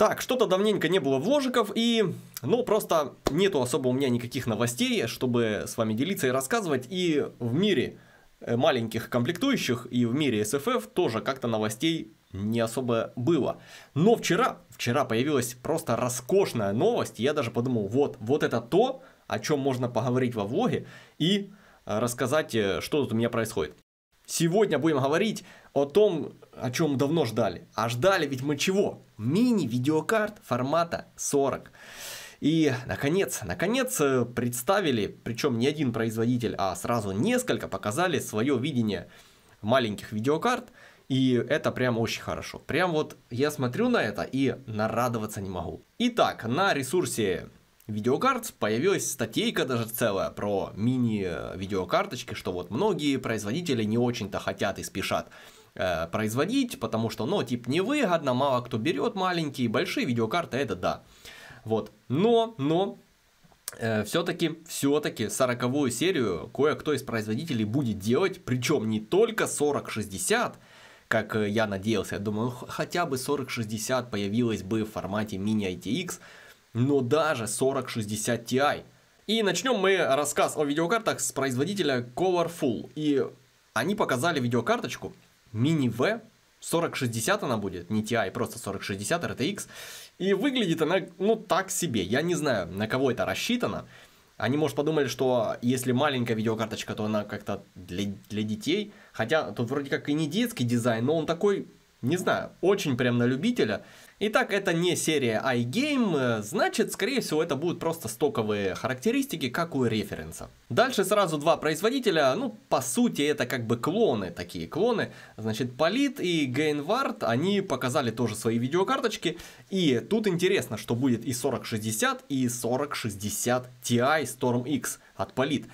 Так, что-то давненько не было вложиков и, ну, просто нету особо у меня никаких новостей, чтобы с вами делиться и рассказывать. И в мире маленьких комплектующих и в мире SFF тоже как-то новостей не особо было. Но вчера появилась просто роскошная новость. Я даже подумал, вот это то, о чем можно поговорить во влоге и рассказать, что тут у меня происходит. Сегодня будем говорить о том, о чем давно ждали. А ждали ведь мы чего? Мини-видеокарт формата 40. И, наконец представили, причем не один производитель, а сразу несколько, показали свое видение маленьких видеокарт. И это прям очень хорошо. Прям вот я смотрю на это и нарадоваться не могу. Итак, на ресурсе видеокарт появилась статейка даже целая про мини-видеокарточки, что вот многие производители не очень-то хотят и спешат производить, потому что, ну, типа, невыгодно, мало кто берет маленькие, большие видеокарты, это да. Вот, но все-таки 40-ю серию кое-кто из производителей будет делать, причем не только 40-60, как я надеялся, я думаю, хотя бы 40-60 появилось бы в формате мини-ITX, но даже 4060 Ti. И начнем мы рассказ о видеокартах с производителя Colorful. И они показали видеокарточку Mini-V, 4060 она будет, не Ti, просто 4060 RTX. И выглядит она, ну, так себе. Я не знаю, на кого это рассчитано. Они, может, подумали, что если маленькая видеокарточка, то она как-то для детей. Хотя тут вроде как и не детский дизайн, но он такой, не знаю, очень прям на любителя. Итак, это не серия iGame, значит, скорее всего, это будут просто стоковые характеристики, как у референса. Дальше сразу два производителя, ну, по сути, это как бы клоны, такие клоны. Значит, Palit и Gainward, они показали тоже свои видеокарточки. И тут интересно, что будет и 4060, и 4060 Ti Storm X от Palit.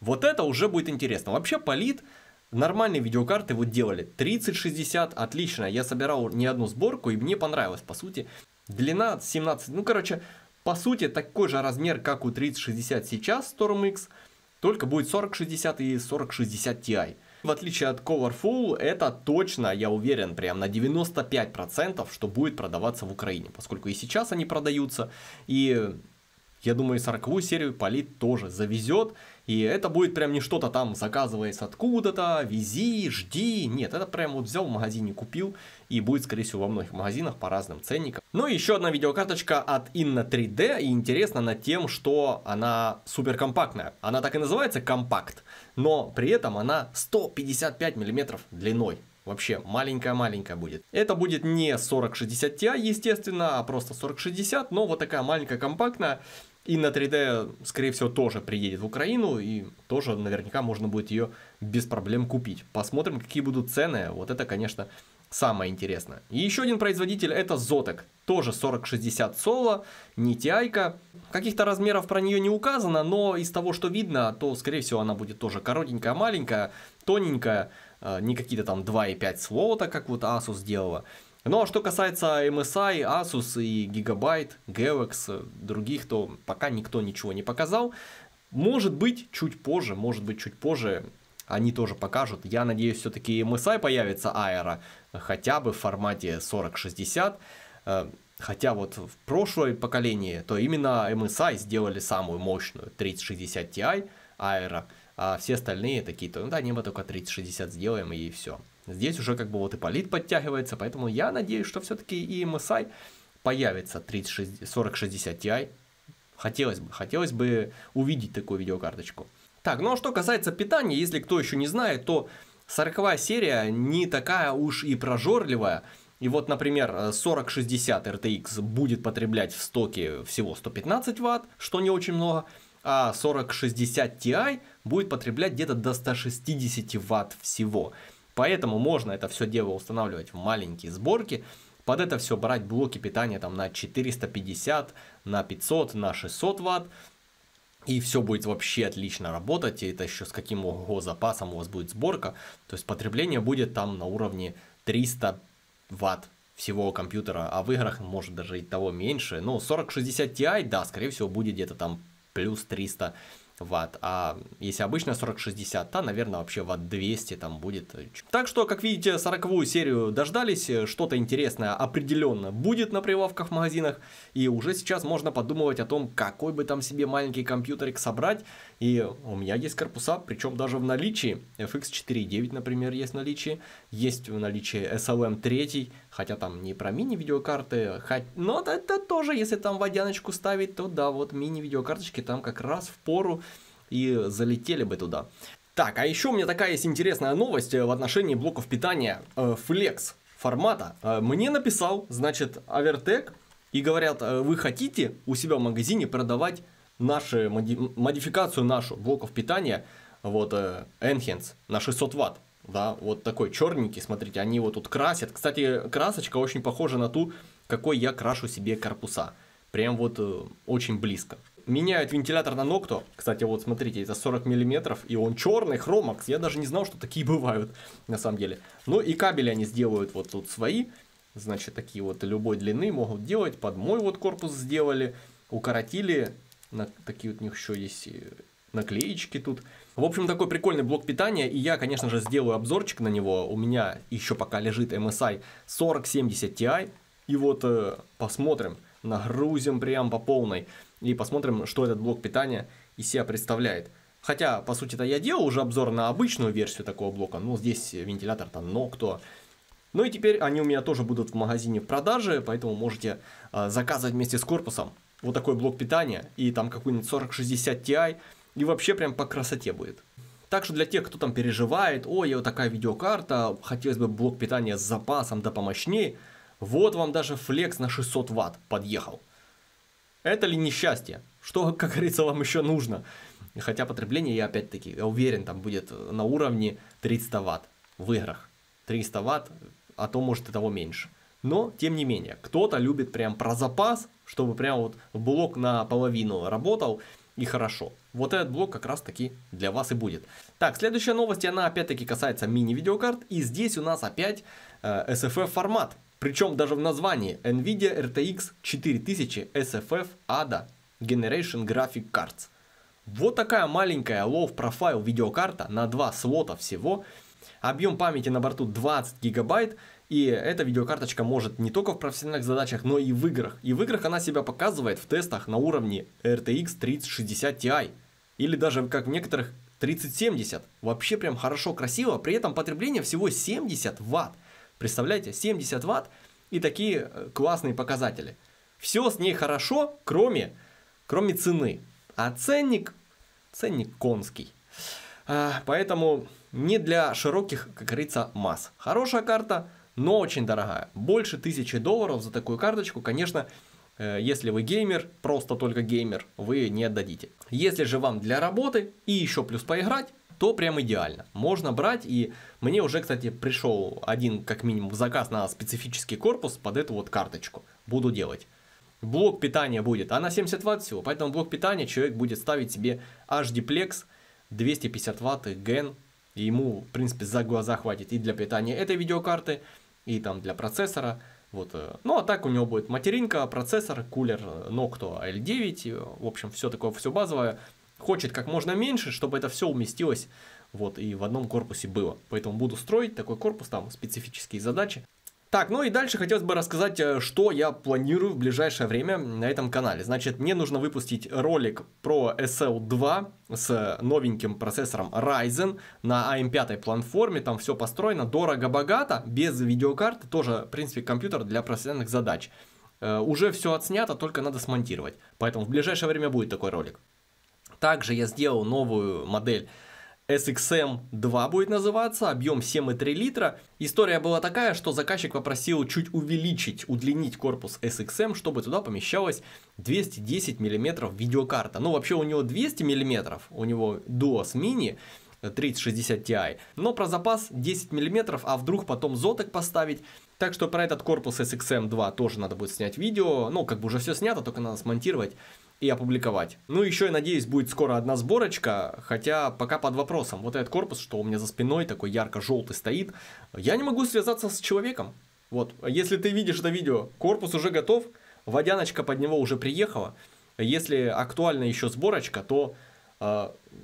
Вот это уже будет интересно. Вообще, Palit... Нормальные видеокарты вот делали, 3060, отлично, я собирал не одну сборку и мне понравилось, по сути. Длина 17, ну короче, по сути такой же размер, как у 3060 сейчас Storm X, только будет 4060 и 4060 Ti. В отличие от Colorful, это точно, я уверен, прям на 95%, что будет продаваться в Украине, поскольку и сейчас они продаются, и... Я думаю, 40-ю серию Palit тоже завезет. И это будет прям не что-то там заказываясь откуда-то, вези, жди. Нет, это прям вот взял в магазине, купил. И будет, скорее всего, во многих магазинах по разным ценникам. Ну и еще одна видеокарточка от Inno 3D. И интересна она тем, что она суперкомпактная. Она так и называется компакт. Но при этом она 155 мм длиной. Вообще маленькая-маленькая будет. Это будет не 4060 Ti, естественно, а просто 4060. Но вот такая маленькая, компактная. И на 3D, скорее всего, тоже приедет в Украину. И тоже наверняка можно будет ее без проблем купить. Посмотрим, какие будут цены. Вот это, конечно, самое интересное. И еще один производитель, это ZOTAC. Тоже 4060 Solo, не Ti-ка. Каких-то размеров про нее не указано, но из того, что видно, то, скорее всего, она будет тоже коротенькая, маленькая, тоненькая. Не какие-то там 2,5 слота, как вот Asus делала. Ну а что касается MSI, Asus и Gigabyte, GeoX, других, то пока никто ничего не показал. Может быть, чуть позже они тоже покажут. Я надеюсь, все-таки MSI появится Aero, хотя бы в формате 4060. Хотя вот в прошлое поколение, то именно MSI сделали самую мощную 3060 Ti Aero. А все остальные такие-то, ну да, небо только 3060 сделаем и все. Здесь уже как бы вот и Palit подтягивается, поэтому я надеюсь, что все-таки и MSI появится 4060 Ti. Хотелось бы увидеть такую видеокарточку. Так, ну а что касается питания, если кто еще не знает, то 40-я серия не такая уж и прожорливая. И вот, например, 4060 RTX будет потреблять в стоке всего 115 Вт, что не очень много. А 4060 Ti будет потреблять где-то до 160 Вт всего. Поэтому можно это все дело устанавливать в маленькие сборки. Под это все брать блоки питания там на 450, на 500, на 600 Вт. И все будет вообще отлично работать. И это еще с каким ого запасом у вас будет сборка. То есть потребление будет там на уровне 300 Вт всего компьютера. А в играх может даже и того меньше. Но 4060 Ti, да, скорее всего будет где-то там... плюс 300 ватт, а если обычная 4060, то, наверное, вообще ватт 200 там будет. Так что, как видите, 40-ю серию дождались, что-то интересное определенно будет на прилавках в магазинах, и уже сейчас можно подумывать о том, какой бы там себе маленький компьютерик собрать, и у меня есть корпуса, причем даже в наличии, FX 4.9, например, есть в наличии, SLM 3, хотя там не про мини-видеокарты, но это тоже, если там водяночку ставить, то да, вот мини-видеокарточки там как раз в пору и залетели бы туда. Так, а еще у меня такая есть интересная новость в отношении блоков питания Flex формата. Мне написал, значит, Overtek, и говорят, вы хотите у себя в магазине продавать наши, модификацию нашу блоков питания, вот, Enhance на 600 Вт. Да, вот такой черненький, смотрите, они его тут красят. Кстати, красочка очень похожа на ту, какой я крашу себе корпуса. Прям вот очень близко. Меняют вентилятор на Noctua. Кстати, вот смотрите, это 40 миллиметров, и он черный, хромакс. Я даже не знал, что такие бывают, на самом деле. Ну и кабели они сделают вот тут свои. Значит, такие вот любой длины могут делать. Под мой вот корпус сделали, укоротили. Такие вот у них еще есть наклеечки тут. В общем, такой прикольный блок питания, и я, конечно же, сделаю обзорчик на него. У меня еще пока лежит MSI 4070 Ti, и вот посмотрим, нагрузим прям по полной, и посмотрим, что этот блок питания из себя представляет. Хотя, по сути-то, я делал уже обзор на обычную версию такого блока, ну, здесь вентилятор-то Noctua. Ну и теперь они у меня тоже будут в магазине в продаже, поэтому можете заказывать вместе с корпусом вот такой блок питания, и там какой-нибудь 4060 Ti, и вообще прям по красоте будет. Так что для тех, кто там переживает, ой, вот такая видеокарта, хотелось бы блок питания с запасом, да помощнее, вот вам даже Flex на 600 Вт подъехал. Это ли несчастье? Что, как говорится, вам еще нужно? Хотя потребление, я опять-таки, я уверен, там будет на уровне 300 Вт в играх. 300 Вт, а то может и того меньше. Но, тем не менее, кто-то любит прям про запас, чтобы прям вот блок наполовину работал, и хорошо. Вот этот блок как раз таки для вас и будет. Так, следующая новость, она опять-таки касается мини-видеокарт. И здесь у нас опять SFF формат. Причем даже в названии NVIDIA RTX 4000 SFF ADA Generation Graphic Cards. Вот такая маленькая low profile видеокарта на 2 слота всего. Объем памяти на борту 20 гигабайт. И эта видеокарточка может не только в профессиональных задачах, но и в играх. И в играх она себя показывает в тестах на уровне RTX 3060 Ti. Или даже, как в некоторых, 3070. Вообще прям хорошо, красиво. При этом потребление всего 70 Вт. Представляете, 70 Вт и такие классные показатели. Все с ней хорошо, кроме цены. А ценник конский. Поэтому не для широких, как говорится, масс. Хорошая карта, но очень дорогая. Больше $1000 за такую карточку, конечно, если вы геймер, просто только геймер, вы не отдадите. Если же вам для работы и еще плюс поиграть, то прям идеально. Можно брать, и мне уже, кстати, пришел один, как минимум, заказ на специфический корпус под эту вот карточку. Буду делать. Блок питания будет, а на 70 Вт всего, поэтому блок питания человек будет ставить себе hdplex 250 Вт Gen, и ему, в принципе, за глаза хватит и для питания этой видеокарты, и там для процессора. Вот. Ну а так у него будет материнка, процессор, кулер Noctua L9, в общем, все такое, все базовое. Хочет как можно меньше, чтобы это все уместилось вот и в одном корпусе было. Поэтому буду строить такой корпус, там специфические задачи. Так, ну и дальше хотелось бы рассказать, что я планирую в ближайшее время на этом канале. Значит, мне нужно выпустить ролик про SL2 с новеньким процессором Ryzen на AM5 платформе. Там все построено дорого-богато, без видеокарты. Тоже, в принципе, компьютер для профессиональных задач. Уже все отснято, только надо смонтировать. Поэтому в ближайшее время будет такой ролик. Также я сделал новую модель. SXM 2 будет называться, объем 7,3 литра. История была такая, что заказчик попросил чуть увеличить, удлинить корпус SXM, чтобы туда помещалась 210 мм видеокарта. Ну, вообще у него 200 мм, у него Duos Mini 3060 Ti, но про запас 10 мм, а вдруг потом ZOTAC поставить. Так что про этот корпус SXM 2 тоже надо будет снять видео, ну, как бы уже все снято, только надо смонтировать и опубликовать. Ну еще, я надеюсь, будет скоро одна сборочка, хотя пока под вопросом. Вот этот корпус, что у меня за спиной, такой ярко-желтый стоит, я не могу связаться с человеком. Вот, если ты видишь это видео, корпус уже готов, водяночка под него уже приехала. Если актуальна еще сборочка, то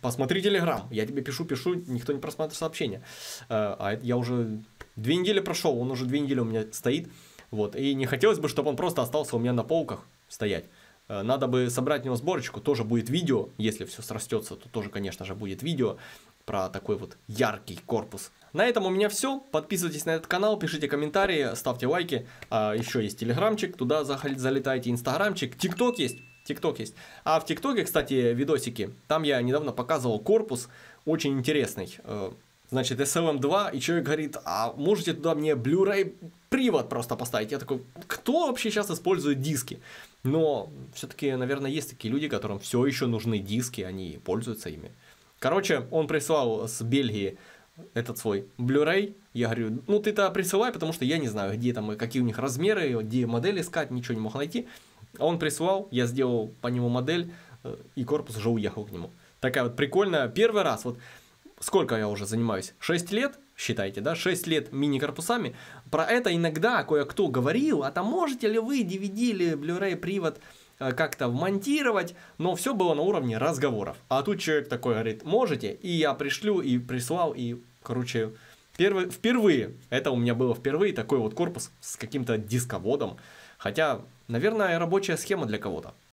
Посмотри Телеграм, я тебе пишу, никто не просматривает сообщения. А я уже 2 недели прошел, он уже 2 недели у меня стоит. Вот, и не хотелось бы, чтобы он просто остался у меня на полках стоять. Надо бы собрать у него сборочку, тоже будет видео, если все срастется, то тоже, конечно же, будет видео про такой вот яркий корпус. На этом у меня все, подписывайтесь на этот канал, пишите комментарии, ставьте лайки, еще есть телеграмчик, туда залетайте, инстаграмчик, тикток есть. А в тиктоке, кстати, видосики, там я недавно показывал корпус, очень интересный, значит, SLM2, и человек говорит, а можете туда мне Blu-ray привод просто поставить? Я такой, кто вообще сейчас использует диски? Но все-таки, наверное, есть такие люди, которым все еще нужны диски, они пользуются ими. Короче, он прислал с Бельгии этот свой Blu-ray. Я говорю, ну ты-то присылай, потому что я не знаю, где там, какие у них размеры, где модель искать, ничего не мог найти. Он прислал, я сделал по нему модель, и корпус уже уехал к нему. Такая вот прикольная, первый раз, вот. Сколько я уже занимаюсь? 6 лет, считайте, да? 6 лет мини-корпусами. Про это иногда кое-кто говорил, а там можете ли вы DVD или Blu-ray привод как-то вмонтировать? Но все было на уровне разговоров. А тут человек такой говорит, можете? И я пришлю, и прислал, и, короче, впервые, это у меня было впервые, такой вот корпус с каким-то дисководом. Хотя, наверное, рабочая схема для кого-то.